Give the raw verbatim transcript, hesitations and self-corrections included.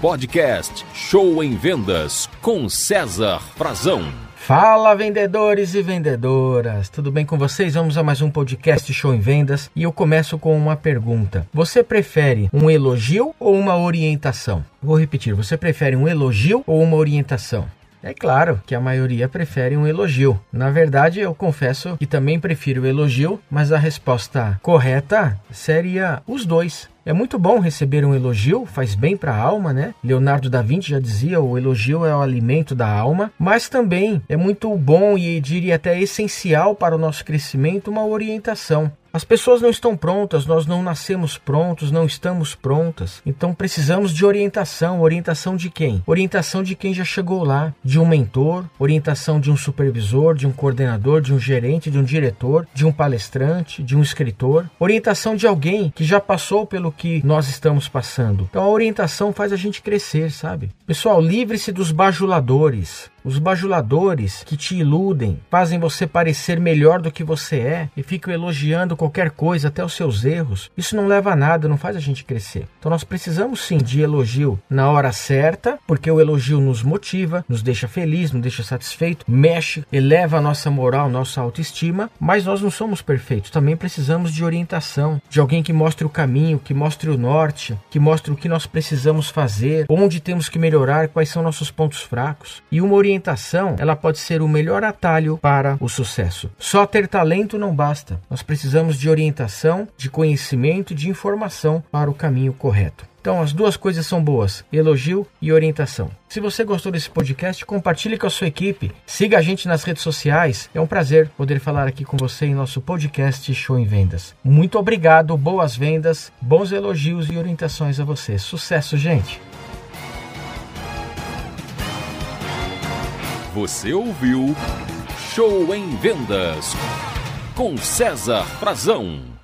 Podcast Show em Vendas com César Frazão. Fala, vendedores e vendedoras, tudo bem com vocês? Vamos a mais um podcast Show em Vendas e eu começo com uma pergunta. Você prefere um elogio ou uma orientação? Vou repetir, você prefere um elogio ou uma orientação? É claro que a maioria prefere um elogio. Na verdade, eu confesso que também prefiro o elogio, mas a resposta correta seria os dois. É muito bom receber um elogio, faz bem para a alma, né? Leonardo da Vinci já dizia, o elogio é o alimento da alma, mas também é muito bom e diria até essencial para o nosso crescimento uma orientação. As pessoas não estão prontas, nós não nascemos prontos, não estamos prontas. Então precisamos de orientação. Orientação de quem? Orientação de quem já chegou lá, de um mentor, orientação de um supervisor, de um coordenador, de um gerente, de um diretor, de um palestrante, de um escritor. Orientação de alguém que já passou pelo que nós estamos passando. Então a orientação faz a gente crescer, sabe? Pessoal, livre-se dos bajuladores. Os bajuladores que te iludem, fazem você parecer melhor do que você é e ficam elogiando qualquer coisa, até os seus erros. Isso não leva a nada, não faz a gente crescer. Então nós precisamos sim de elogio na hora certa, porque o elogio nos motiva, nos deixa feliz, nos deixa satisfeito, mexe, eleva a nossa moral, nossa autoestima, mas nós não somos perfeitos. Também precisamos de orientação, de alguém que mostre o caminho, que mostre o norte, que mostre o que nós precisamos fazer, onde temos que melhorar, quais são nossos pontos fracos. E uma orientação Orientação, ela pode ser o melhor atalho para o sucesso. Só ter talento não basta. Nós precisamos de orientação, de conhecimento, de informação para o caminho correto. Então as duas coisas são boas, elogio e orientação. Se você gostou desse podcast, compartilhe com a sua equipe, siga a gente nas redes sociais. É um prazer poder falar aqui com você em nosso podcast Show em Vendas. Muito obrigado, boas vendas, bons elogios e orientações a você. Sucesso, gente! Você ouviu Show em Vendas com César Frazão.